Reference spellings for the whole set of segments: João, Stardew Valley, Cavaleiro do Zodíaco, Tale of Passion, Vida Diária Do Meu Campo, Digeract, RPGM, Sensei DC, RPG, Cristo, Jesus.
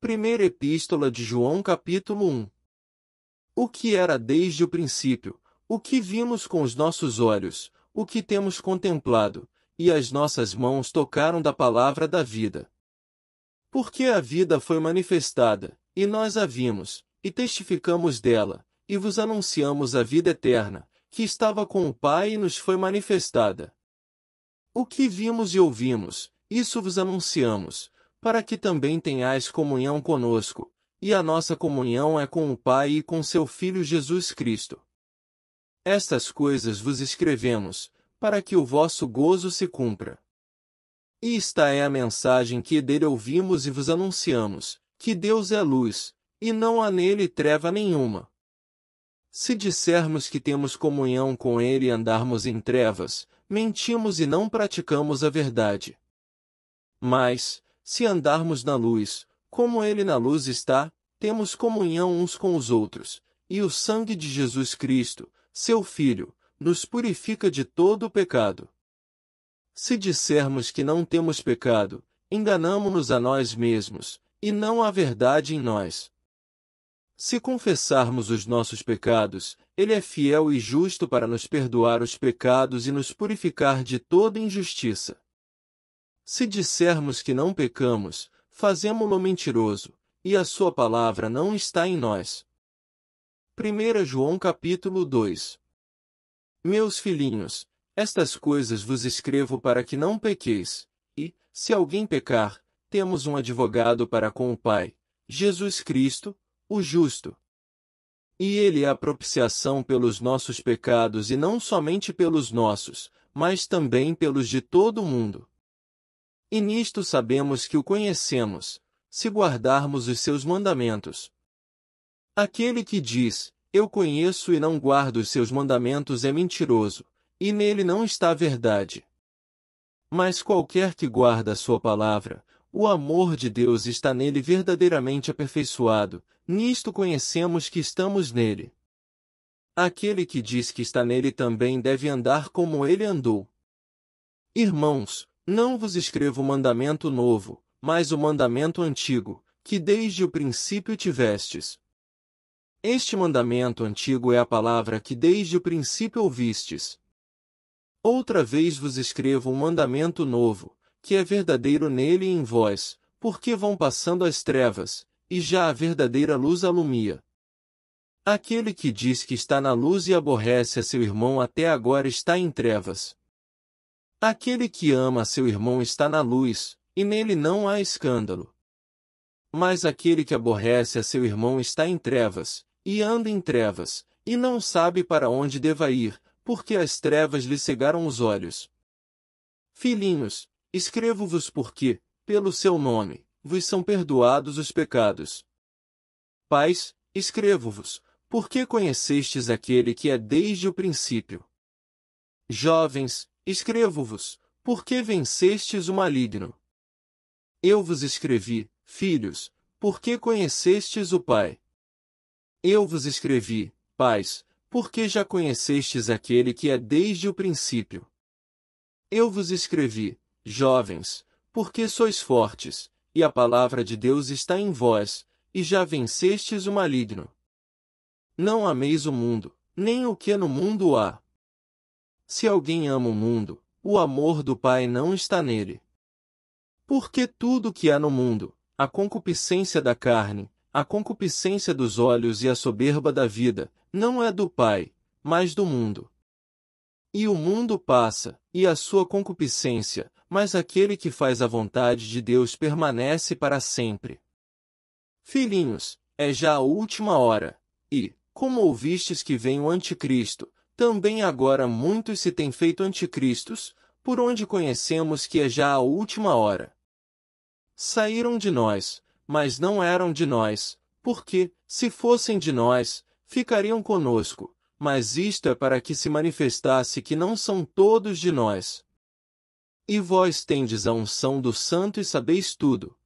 Primeira Epístola de João, capítulo 1. O que era desde o princípio, o que vimos com os nossos olhos, o que temos contemplado, e as nossas mãos tocaram da palavra da vida. Porque a vida foi manifestada, e nós a vimos, e testificamos dela, e vos anunciamos a vida eterna, que estava com o Pai e nos foi manifestada. O que vimos e ouvimos, isso vos anunciamos, para que também tenhais comunhão conosco, e a nossa comunhão é com o Pai e com seu Filho Jesus Cristo. Estas coisas vos escrevemos, para que o vosso gozo se cumpra. E esta é a mensagem que dele ouvimos e vos anunciamos, que Deus é luz, e não há nele treva nenhuma. Se dissermos que temos comunhão com ele e andarmos em trevas, mentimos e não praticamos a verdade. Mas, se andarmos na luz, como ele na luz está, temos comunhão uns com os outros, e o sangue de Jesus Cristo, seu Filho, nos purifica de todo o pecado. Se dissermos que não temos pecado, enganamo-nos a nós mesmos, e não há verdade em nós. Se confessarmos os nossos pecados, ele é fiel e justo para nos perdoar os pecados e nos purificar de toda injustiça. Se dissermos que não pecamos, fazemo-lo mentiroso, e a sua palavra não está em nós. 1 João capítulo 2. Meus filhinhos, estas coisas vos escrevo para que não pequeis, e, se alguém pecar, temos um advogado para com o Pai, Jesus Cristo, o justo. E ele é a propiciação pelos nossos pecados e não somente pelos nossos, mas também pelos de todo o mundo. E nisto sabemos que o conhecemos, se guardarmos os seus mandamentos. Aquele que diz, eu conheço e não guardo os seus mandamentos é mentiroso, e nele não está a verdade. Mas qualquer que guarda a sua palavra, o amor de Deus está nele verdadeiramente aperfeiçoado, nisto conhecemos que estamos nele. Aquele que diz que está nele também deve andar como ele andou. Irmãos, não vos escrevo o mandamento novo, mas o mandamento antigo, que desde o princípio tivestes. Este mandamento antigo é a palavra que desde o princípio ouvistes. Outra vez vos escrevo um mandamento novo, que é verdadeiro nele e em vós, porque vão passando as trevas, e já a verdadeira luz alumia. Aquele que diz que está na luz e aborrece a seu irmão até agora está em trevas. Aquele que ama a seu irmão está na luz, e nele não há escândalo. Mas aquele que aborrece a seu irmão está em trevas, e anda em trevas, e não sabe para onde deva ir, porque as trevas lhe cegaram os olhos. Filhinhos, escrevo-vos porque, pelo seu nome, vos são perdoados os pecados. Pais, escrevo-vos, porque conhecestes aquele que é desde o princípio. Jovens, escrevo-vos, porque vencestes o maligno. Eu vos escrevi, filhos, porque conhecestes o Pai. Eu vos escrevi, pais, porque já conhecestes aquele que é desde o princípio. Eu vos escrevi, jovens, porque sois fortes, e a palavra de Deus está em vós, e já vencestes o maligno. Não ameis o mundo, nem o que no mundo há. Se alguém ama o mundo, o amor do Pai não está nele. Porque tudo o que há no mundo, a concupiscência da carne, a concupiscência dos olhos e a soberba da vida, não é do Pai, mas do mundo. E o mundo passa, e a sua concupiscência, mas aquele que faz a vontade de Deus permanece para sempre. Filhinhos, é já a última hora, e, como ouvistes que vem o anticristo, também agora muitos se têm feito anticristos, por onde conhecemos que é já a última hora. Saíram de nós, mas não eram de nós, porque, se fossem de nós, ficariam conosco, mas isto é para que se manifestasse que não são todos de nós. E vós tendes a unção do Santo e sabeis tudo.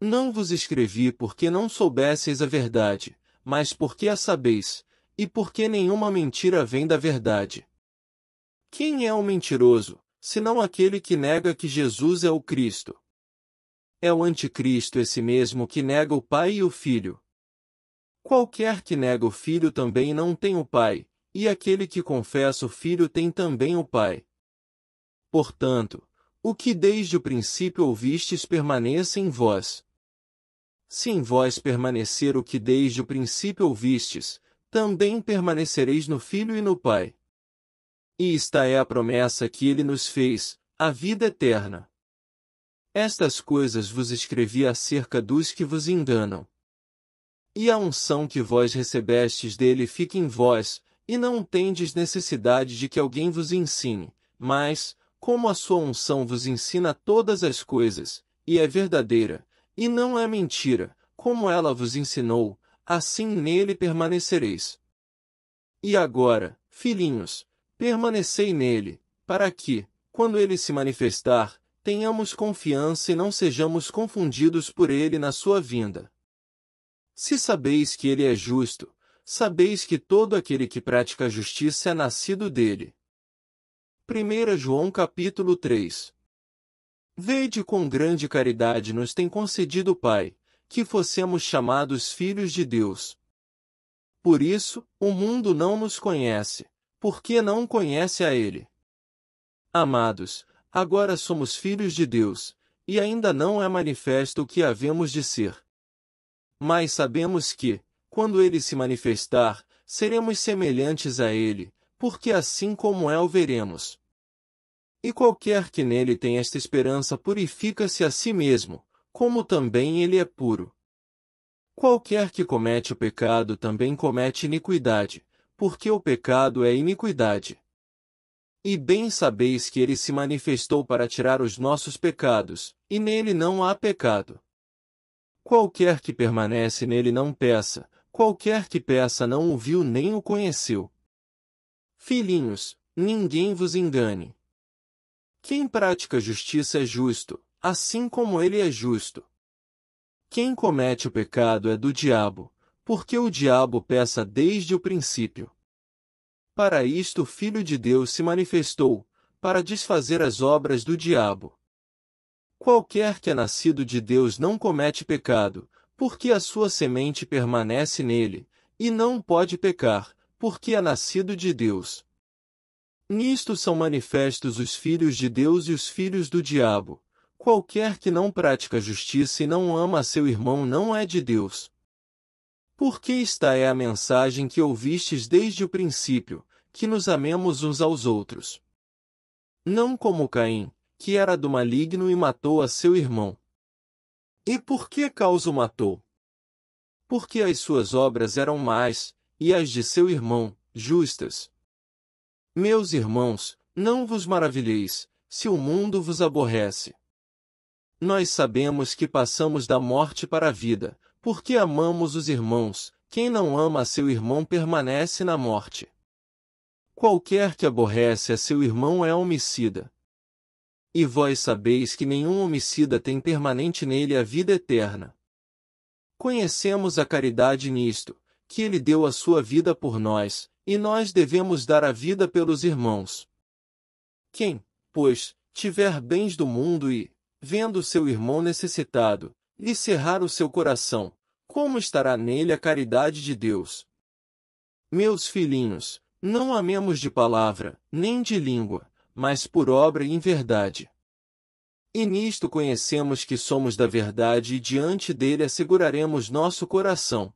Não vos escrevi porque não soubesseis a verdade, mas porque a sabeis, e porque nenhuma mentira vem da verdade. Quem é o mentiroso, senão aquele que nega que Jesus é o Cristo? É o anticristo esse mesmo que nega o Pai e o Filho. Qualquer que nega o Filho também não tem o Pai, e aquele que confessa o Filho tem também o Pai. Portanto, o que desde o princípio ouvistes permaneça em vós. Se em vós permanecer o que desde o princípio ouvistes, também permanecereis no Filho e no Pai. E esta é a promessa que ele nos fez, a vida eterna. Estas coisas vos escrevi acerca dos que vos enganam. E a unção que vós recebestes dele fica em vós, e não tendes necessidade de que alguém vos ensine, mas, como a sua unção vos ensina todas as coisas, e é verdadeira, e não é mentira, como ela vos ensinou, assim nele permanecereis. E agora, filhinhos, permanecei nele, para que, quando ele se manifestar, tenhamos confiança e não sejamos confundidos por ele na sua vinda. Se sabeis que ele é justo, sabeis que todo aquele que pratica a justiça é nascido dele. 1 João capítulo 3. Vede com grande caridade nos tem concedido o Pai, que fossemos chamados filhos de Deus. Por isso, o mundo não nos conhece, porque não conhece a ele. Amados, agora somos filhos de Deus, e ainda não é manifesto o que havemos de ser. Mas sabemos que, quando ele se manifestar, seremos semelhantes a ele, porque assim como é o veremos. E qualquer que nele tem esta esperança purifica-se a si mesmo, como também ele é puro. Qualquer que comete o pecado também comete iniquidade, porque o pecado é iniquidade. E bem sabeis que ele se manifestou para tirar os nossos pecados, e nele não há pecado. Qualquer que permanece nele não peca, qualquer que peca não o viu nem o conheceu. Filhinhos, ninguém vos engane. Quem pratica justiça é justo, assim como ele é justo. Quem comete o pecado é do diabo, porque o diabo peca desde o princípio. Para isto o Filho de Deus se manifestou, para desfazer as obras do diabo. Qualquer que é nascido de Deus não comete pecado, porque a sua semente permanece nele, e não pode pecar, porque é nascido de Deus. Nisto são manifestos os filhos de Deus e os filhos do diabo. Qualquer que não pratica justiça e não ama a seu irmão não é de Deus. Porque esta é a mensagem que ouvistes desde o princípio, que nos amemos uns aos outros. Não como Caim, que era do maligno e matou a seu irmão. E por que causa o matou? Porque as suas obras eram más, e as de seu irmão, justas. Meus irmãos, não vos maravilheis, se o mundo vos aborrece. Nós sabemos que passamos da morte para a vida, porque amamos os irmãos. Quem não ama a seu irmão permanece na morte. Qualquer que aborrece a seu irmão é homicida. E vós sabeis que nenhum homicida tem permanente nele a vida eterna. Conhecemos a caridade nisto, que ele deu a sua vida por nós, e nós devemos dar a vida pelos irmãos. Quem, pois, tiver bens do mundo e, vendo seu irmão necessitado, e cerrar o seu coração, como estará nele a caridade de Deus? Meus filhinhos, não amemos de palavra, nem de língua, mas por obra e em verdade. E nisto conhecemos que somos da verdade e diante dele asseguraremos nosso coração.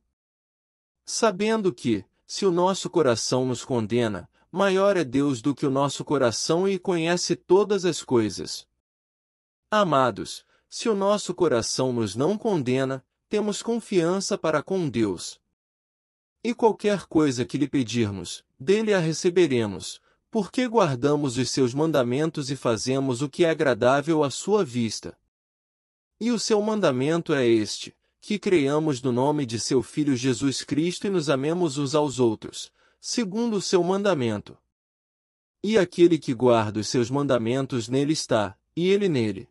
Sabendo que, se o nosso coração nos condena, maior é Deus do que o nosso coração e conhece todas as coisas. Amados, se o nosso coração nos não condena, temos confiança para com Deus. E qualquer coisa que lhe pedirmos, dele a receberemos, porque guardamos os seus mandamentos e fazemos o que é agradável à sua vista. E o seu mandamento é este, que creiamos no nome de seu Filho Jesus Cristo e nos amemos uns aos outros, segundo o seu mandamento. E aquele que guarda os seus mandamentos nele está, e ele nele.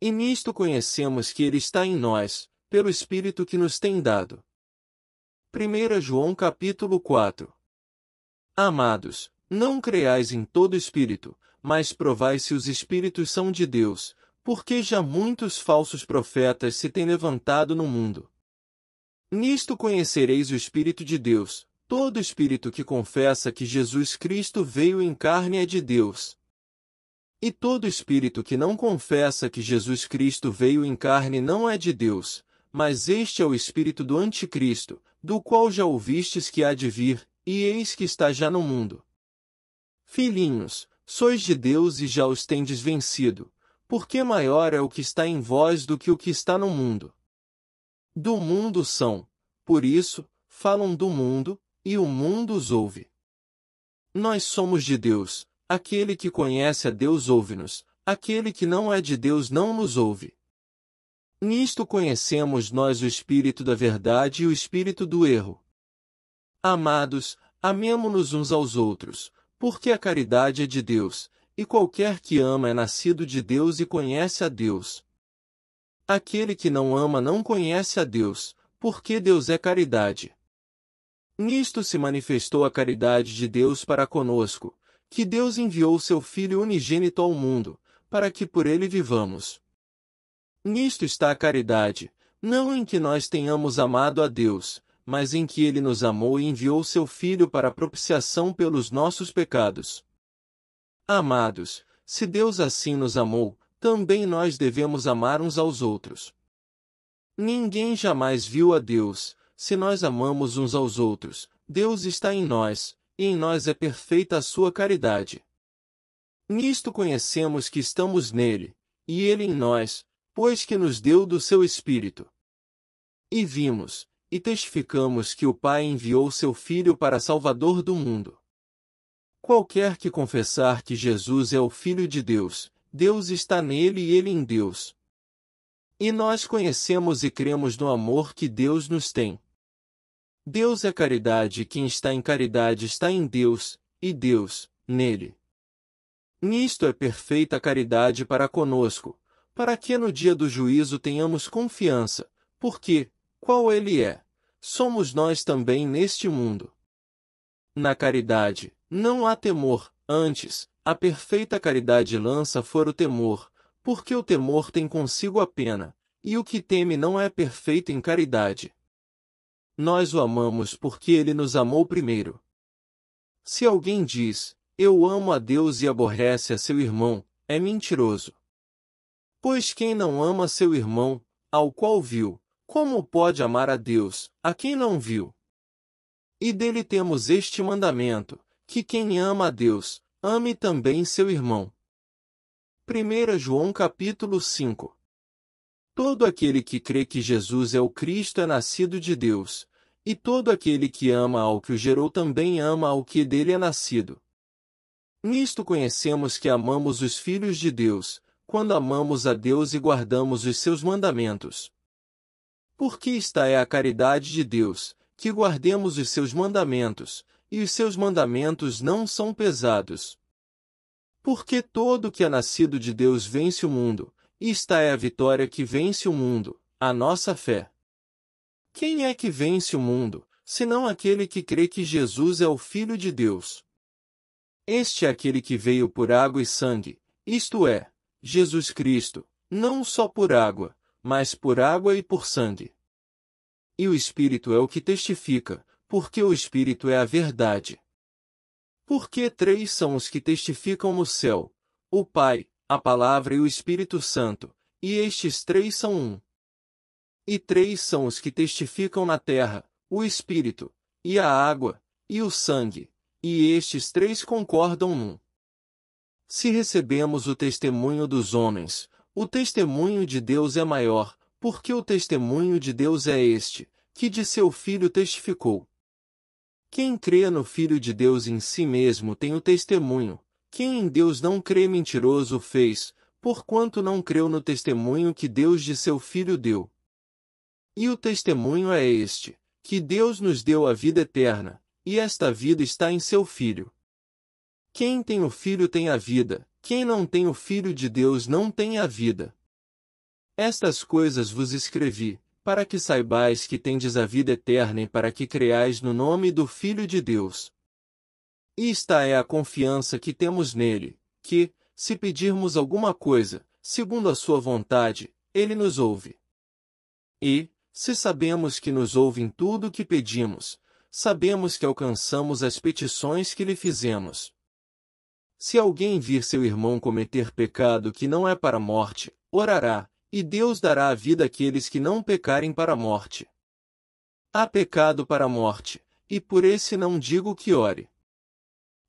E nisto conhecemos que ele está em nós, pelo Espírito que nos tem dado. 1 João capítulo 4. Amados, não creiais em todo espírito, mas provai se os espíritos são de Deus, porque já muitos falsos profetas se têm levantado no mundo. Nisto conhecereis o Espírito de Deus, todo espírito que confessa que Jesus Cristo veio em carne é de Deus. E todo espírito que não confessa que Jesus Cristo veio em carne não é de Deus, mas este é o espírito do anticristo, do qual já ouvistes que há de vir, e eis que está já no mundo. Filhinhos, sois de Deus e já os tendes vencido, porque maior é o que está em vós do que o que está no mundo. Do mundo são, por isso, falam do mundo, e o mundo os ouve. Nós somos de Deus, aquele que conhece a Deus ouve-nos, aquele que não é de Deus não nos ouve. Nisto conhecemos nós o espírito da verdade e o espírito do erro. Amados, amemo-nos uns aos outros, porque a caridade é de Deus, e qualquer que ama é nascido de Deus e conhece a Deus. Aquele que não ama não conhece a Deus, porque Deus é caridade. Nisto se manifestou a caridade de Deus para conosco, que Deus enviou seu Filho unigênito ao mundo, para que por ele vivamos. Nisto está a caridade, não em que nós tenhamos amado a Deus, mas em que ele nos amou e enviou seu Filho para propiciação pelos nossos pecados. Amados, se Deus assim nos amou, também nós devemos amar uns aos outros. Ninguém jamais viu a Deus, se nós amamos uns aos outros, Deus está em nós, e em nós é perfeita a sua caridade. Nisto conhecemos que estamos nele, e ele em nós, pois que nos deu do seu Espírito. E vimos, e testificamos que o Pai enviou seu Filho para Salvador do mundo. Qualquer que confessar que Jesus é o Filho de Deus, Deus está nele e ele em Deus. E nós conhecemos e cremos no amor que Deus nos tem. Deus é caridade e quem está em caridade está em Deus, e Deus, nele. Nisto é perfeita a caridade para conosco, para que no dia do juízo tenhamos confiança, porque, qual ele é, somos nós também neste mundo. Na caridade, não há temor, antes, a perfeita caridade lança fora o temor, porque o temor tem consigo a pena, e o que teme não é perfeito em caridade. Nós o amamos porque ele nos amou primeiro. Se alguém diz, eu amo a Deus e aborrece a seu irmão, é mentiroso. Pois quem não ama seu irmão, ao qual viu, como pode amar a Deus, a quem não viu? E dele temos este mandamento, que quem ama a Deus, ame também seu irmão. 1 João capítulo 5. Todo aquele que crê que Jesus é o Cristo é nascido de Deus, e todo aquele que ama ao que o gerou também ama ao que dele é nascido. Nisto conhecemos que amamos os filhos de Deus, quando amamos a Deus e guardamos os seus mandamentos. Porque esta é a caridade de Deus, que guardemos os seus mandamentos, e os seus mandamentos não são pesados. Porque todo que é nascido de Deus vence o mundo, e esta é a vitória que vence o mundo, a nossa fé. Quem é que vence o mundo, senão aquele que crê que Jesus é o Filho de Deus? Este é aquele que veio por água e sangue, isto é, Jesus Cristo, não só por água, mas por água e por sangue. E o Espírito é o que testifica, porque o Espírito é a verdade. Porque três são os que testificam no céu, o Pai, a Palavra e o Espírito Santo, e estes três são um. E três são os que testificam na terra, o Espírito, e a água, e o sangue, e estes três concordam num. Se recebemos o testemunho dos homens, o testemunho de Deus é maior, porque o testemunho de Deus é este, que de seu Filho testificou. Quem crê no Filho de Deus em si mesmo tem o testemunho. Quem em Deus não crê mentiroso fez, porquanto não creu no testemunho que Deus de seu Filho deu. E o testemunho é este, que Deus nos deu a vida eterna, e esta vida está em seu Filho. Quem tem o Filho tem a vida, quem não tem o Filho de Deus não tem a vida. Estas coisas vos escrevi, para que saibais que tendes a vida eterna e para que creais no nome do Filho de Deus. E esta é a confiança que temos nele, que, se pedirmos alguma coisa, segundo a sua vontade, ele nos ouve. E, se sabemos que nos ouve em tudo o que pedimos, sabemos que alcançamos as petições que lhe fizemos. Se alguém vir seu irmão cometer pecado que não é para a morte, orará, e Deus dará a vida àqueles que não pecarem para a morte. Há pecado para a morte, e por esse não digo que ore.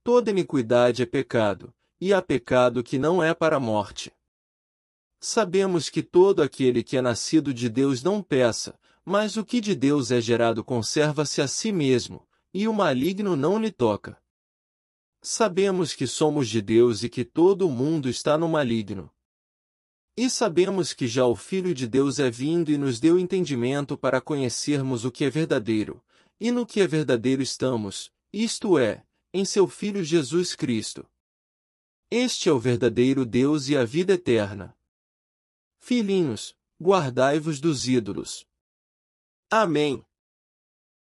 Toda iniquidade é pecado, e há pecado que não é para a morte. Sabemos que todo aquele que é nascido de Deus não peca, mas o que de Deus é gerado conserva-se a si mesmo, e o maligno não lhe toca. Sabemos que somos de Deus e que todo o mundo está no maligno. E sabemos que já o Filho de Deus é vindo e nos deu entendimento para conhecermos o que é verdadeiro, e no que é verdadeiro estamos, isto é, em seu Filho Jesus Cristo. Este é o verdadeiro Deus e a vida eterna. Filhinhos, guardai-vos dos ídolos. Amém.